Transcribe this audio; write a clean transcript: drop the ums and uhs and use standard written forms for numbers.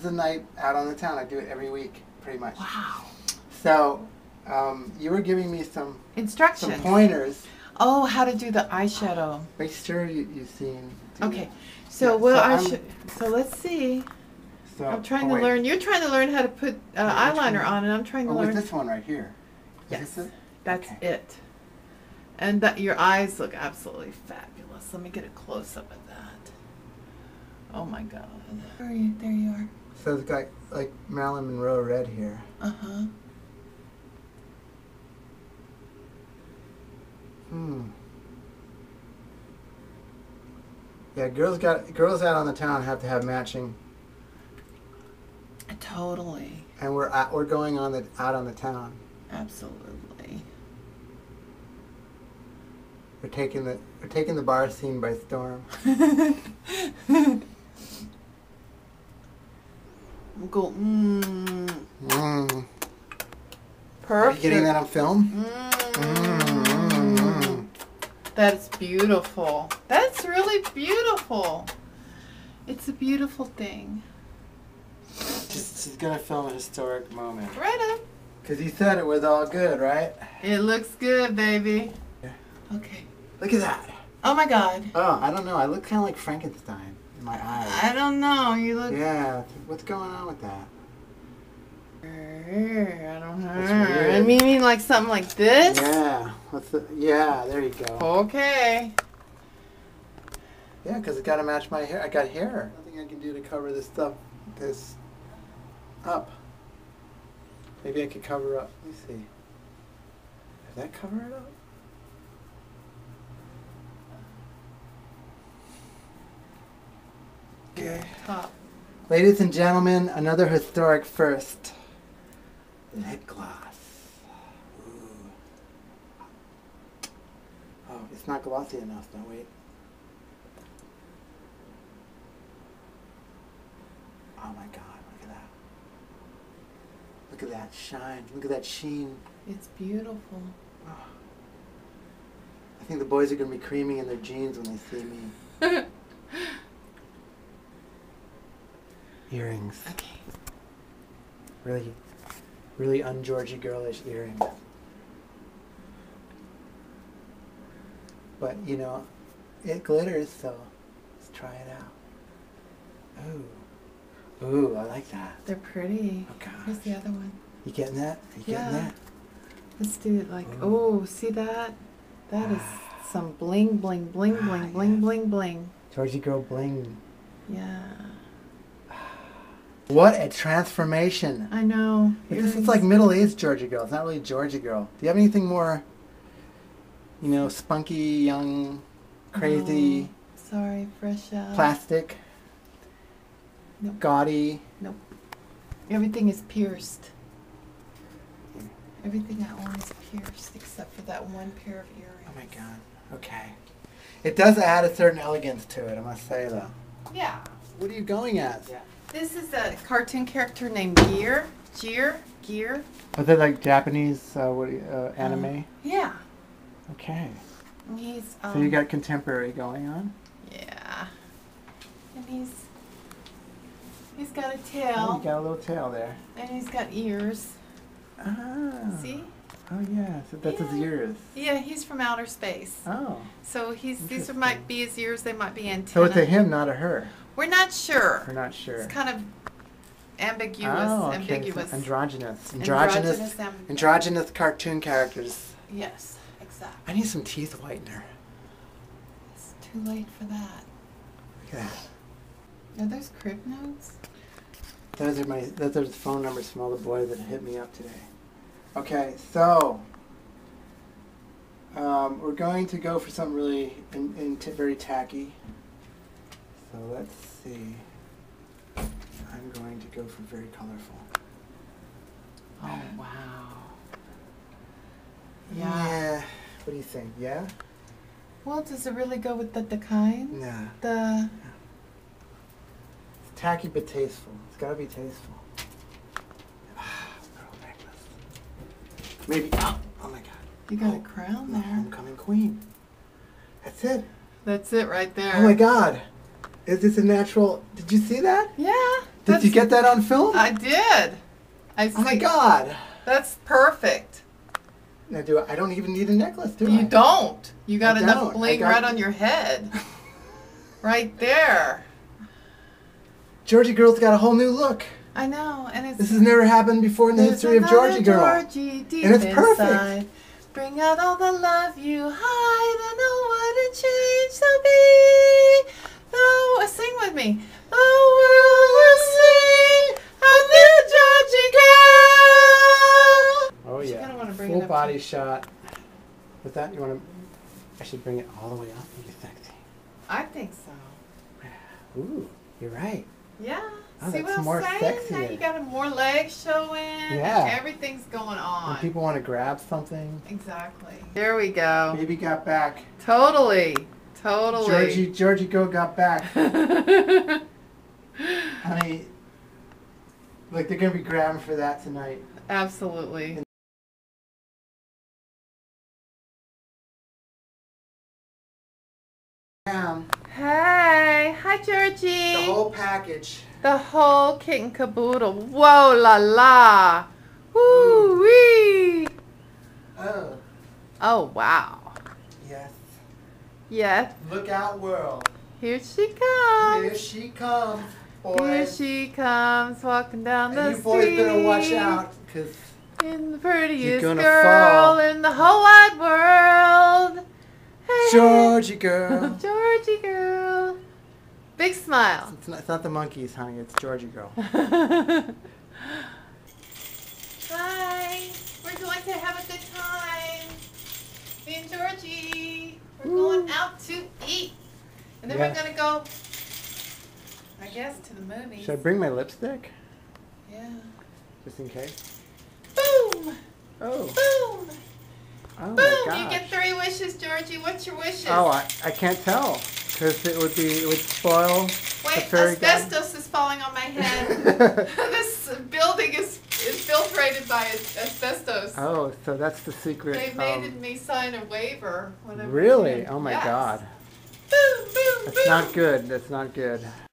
is the night out on the town. I do it every week, pretty much. Wow. So you were giving me some instructions, some pointers. Oh, how to do the eyeshadow. Make sure you've seen. Okay. So yeah, so let's see. So I'm trying to learn. You're trying to learn how to put eyeliner on, and I'm trying to learn. With this one right here. Yes. Is it? That's okay. It. And that your eyes look absolutely fabulous. Let me get a close up of that. Oh my God. There you, are. So it's got like Marilyn Monroe red here. Uh-huh. Hmm. Yeah, girls out on the town have to have matching. Totally. And we're going on the out on the town. Absolutely. We're taking the bar scene by storm. Go. Mmm. Mmm. Perfect. Are you getting that on film? Mmm. Mm. Mm. That's beautiful. That's really beautiful. It's a beautiful thing. She's gonna film a historic moment. Right up. Cause you said it was all good, right? It looks good, baby. Yeah. Okay. Look at that. Oh my God. Oh, I don't know. I look kind of like Frankenstein in my eyes. I don't know. You look. Yeah. What's going on with that? I don't know. It's weird. I mean, like something like this. Yeah. Yeah. There you go. Okay. Yeah, cause it gotta match my hair. I got hair. Nothing I can do to cover this stuff. This. Up. Maybe I could cover up. Let me see. Does that cover it up? Okay. Top. Ladies and gentlemen, another historic first. Lip gloss. Ooh. Oh, it's not glossy enough. No, wait. Oh my God. Look at that shine. Look at that sheen. It's beautiful. Oh. I think the boys are going to be creaming in their jeans when they see me. Earrings. Okay. Really, really un-Georgie girlish earrings. But, you know, it glitters, so let's try it out. Ooh. Ooh, I like that. They're pretty. Oh, gosh. Here's the other one. You getting that? You getting that? Let's do it like, ooh. Oh, see that? That is some bling, bling, bling, bling, bling, bling, bling. Georgie Girl bling. Yeah. What a transformation. I know. This is like Middle East Georgie Girl. It's not really Georgie Girl. Do you have anything more, you know, spunky, young, crazy? Oh, sorry, fresh out. Plastic. Nope. Gaudy. Nope. Everything is pierced. Everything I own is pierced except for that one pair of earrings. Oh my God. Okay. It does add a certain elegance to it, I must say, though. Yeah. What are you going at? Yeah. This is a cartoon character named Gear. Gear. Was it like Japanese anime? Yeah. Okay. And he's, so you got contemporary going on? Yeah. And he's got a tail. Oh, he's got a little tail there. And he's got ears. Oh. See? Oh, yeah. So that's his ears. Yeah, he's from outer space. Oh. So these might be his ears. They might be antennae. So it's a him, not a her. We're not sure. We're not sure. It's kind of ambiguous. Oh, okay. Ambiguous. So androgynous. Androgynous cartoon characters. Yes, exactly. I need some teeth whitener. It's too late for that. Look at that. Are those crib notes? Those are the phone numbers from all the boys that hit me up today. Okay, so we're going to go for something really very tacky. So let's see. I'm going to go for very colorful. Oh wow! Yeah. Yeah. What do you think? Yeah. Well, does it really go with the kind? No. The. Tacky but tasteful. It's gotta be tasteful. Ah, pearl necklace. Maybe. Oh my God. You got a crown there. Homecoming queen. That's it. That's it right there. Oh my God. Is this a natural? Did you see that? Yeah. Did you get that on film? I did. Oh my God. That's perfect. Now I don't even need a necklace, do I? You don't. You got enough bling right on your head. Right there. Georgie Girl's got a whole new look. I know, and it's... This has never happened before in the history of Georgie Girl. Georgie deep and it's perfect. Inside. Bring out all the love you hide. I know what a change there'll be. Oh, sing with me. The world will see a new Georgie Girl. Oh, yeah. Want to bring full body shot. With that, you want to... I should bring it all the way up. What do you think? I think so. Ooh, you're right. Yeah. Oh, see what I'm saying? Sexier. Now you got more legs showing. Yeah. And everything's going on. When people want to grab something. Exactly. There we go. Baby got back. Totally. Totally. Georgie Girl got back. I mean, look, they're going to be grabbing for that tonight. Absolutely. And hey, hi Georgie. The whole package. The whole kit and caboodle. Whoa la la. Woo wee. Oh. Oh wow. Yes. Yes. Look out world. Here she comes. Here she comes, boys. Here she comes walking down the street. You boys better watch out, cause in the prettiest girl in the whole wide world. Georgie Girl. Georgie Girl. Big smile. It's not the monkeys, honey. It's Georgie Girl. Hi. We're going to have a good time. Me and Georgie. We're going out to eat. And then we're going to go, I guess, to the movies. Should I bring my lipstick? Yeah. Just in case. Boom. Oh. Boom. Oh boom! You get 3 wishes, Georgie. What's your wishes? Oh, I can't tell because it would spoil. Wait, asbestos is falling on my head. This building is filtrated by asbestos. Oh, so that's the secret. They made me sign a waiver. Really? Oh my God. Boom! Boom! Boom! That's not good. That's not good.